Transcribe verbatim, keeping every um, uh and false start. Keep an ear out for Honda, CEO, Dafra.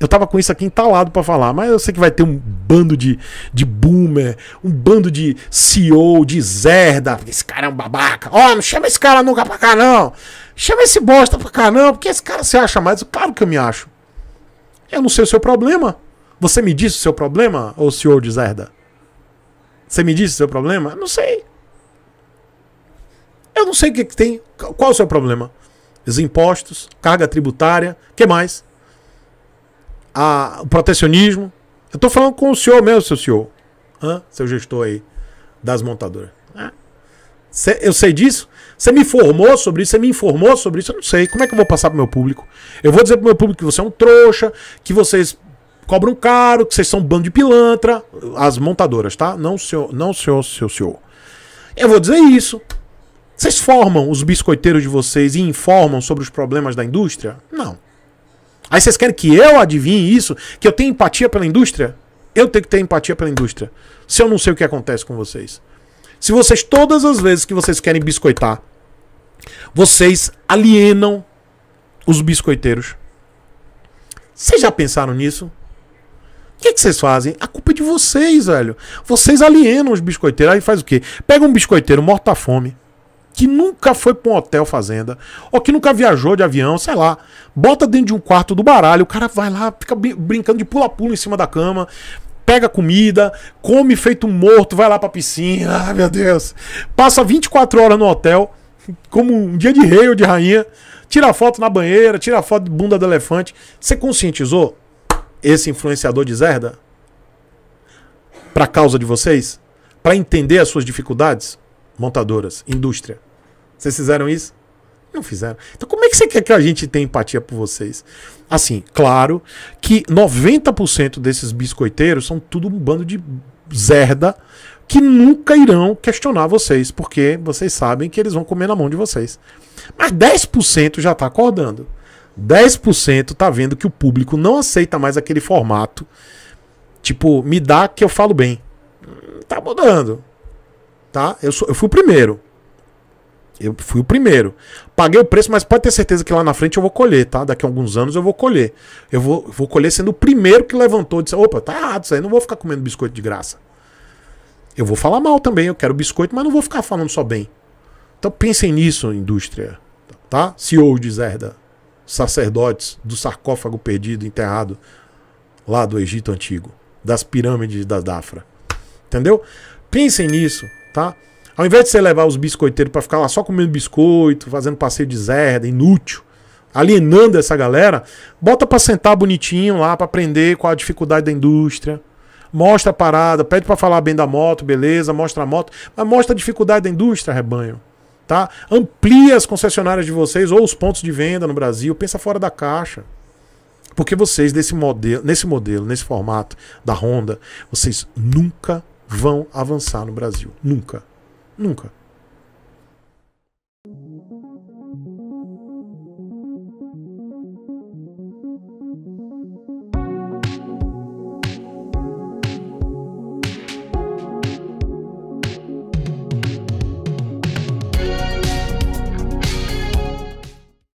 Eu tava com isso aqui entalado pra falar, mas eu sei que vai ter um bando de, de boomer, um bando de C E O, de zerda. Esse cara é um babaca. Ó, oh, não chama esse cara nunca pra cá, não. Chama esse bosta pra cá, não, porque esse cara se acha mais. Claro que eu me acho. Eu não sei o seu problema. Você me disse o seu problema, ô senhor de zerda? Você me disse o seu problema? Eu não sei. Eu não sei o que, que tem. Qual o seu problema? Os impostos, carga tributária, o que mais? A, o protecionismo. Eu tô falando com o senhor mesmo, seu senhor. Hã? Seu gestor aí das montadoras. Hã? Cê, eu sei disso? Você me informou sobre isso? Você me informou sobre isso? Eu não sei. Como é que eu vou passar pro meu público? Eu vou dizer pro meu público que você é um trouxa, que vocês cobram caro, que vocês são um bando de pilantra. As montadoras, tá? Não, senhor, não, senhor, seu senhor. Eu vou dizer isso. Vocês formam os biscoiteiros de vocês e informam sobre os problemas da indústria? Não. Aí vocês querem que eu adivinhe isso? Que eu tenho empatia pela indústria? Eu tenho que ter empatia pela indústria. Se eu não sei o que acontece com vocês. Se vocês, todas as vezes que vocês querem biscoitar, vocês alienam os biscoiteiros. Vocês já pensaram nisso? O que, que vocês fazem? A culpa é de vocês, velho. Vocês alienam os biscoiteiros. Aí faz o quê? Pega um biscoiteiro morto à fome, que nunca foi pra um hotel fazenda, ou que nunca viajou de avião, sei lá, bota dentro de um quarto do baralho, o cara vai lá, fica brincando de pula-pula em cima da cama, pega comida, come feito morto, vai lá pra piscina, ai meu Deus, passa vinte e quatro horas no hotel, como um dia de rei ou de rainha, tira foto na banheira, tira foto de bunda do elefante. Você conscientizou esse influenciador de zerda pra causa de vocês? Pra entender as suas dificuldades? Montadoras, indústria. Vocês fizeram isso? Não fizeram. Então como é que você quer que a gente tenha empatia por vocês? Assim, claro que noventa por cento desses biscoiteiros são tudo um bando de zerda que nunca irão questionar vocês, porque vocês sabem que eles vão comer na mão de vocês. Mas dez por cento já está acordando. dez por cento está vendo que o público não aceita mais aquele formato. Tipo, me dá que eu falo bem. Tá mudando. Tá? Eu, sou, eu fui o primeiro. Eu fui o primeiro. Paguei o preço, mas pode ter certeza que lá na frente eu vou colher, tá? Daqui a alguns anos eu vou colher. Eu vou, vou colher sendo o primeiro que levantou e disse, opa, tá errado isso aí, não vou ficar comendo biscoito de graça. Eu vou falar mal também, eu quero biscoito, mas não vou ficar falando só bem. Então pensem nisso, indústria. Tá? C E O de zerda. Sacerdotes do sarcófago perdido, enterrado lá do Egito Antigo. Das pirâmides da Dafra. Entendeu? Pensem nisso. Tá? Ao invés de você levar os biscoiteiros para ficar lá só comendo biscoito, fazendo passeio de zerda, inútil, alienando essa galera, bota para sentar bonitinho lá, para aprender qual a dificuldade da indústria, mostra a parada, pede para falar bem da moto, beleza, mostra a moto, mas mostra a dificuldade da indústria, rebanho. Tá? Amplia as concessionárias de vocês ou os pontos de venda no Brasil, pensa fora da caixa. Porque vocês, desse modelo, nesse modelo, nesse formato da Honda, vocês nunca vão avançar no Brasil. Nunca. Nunca.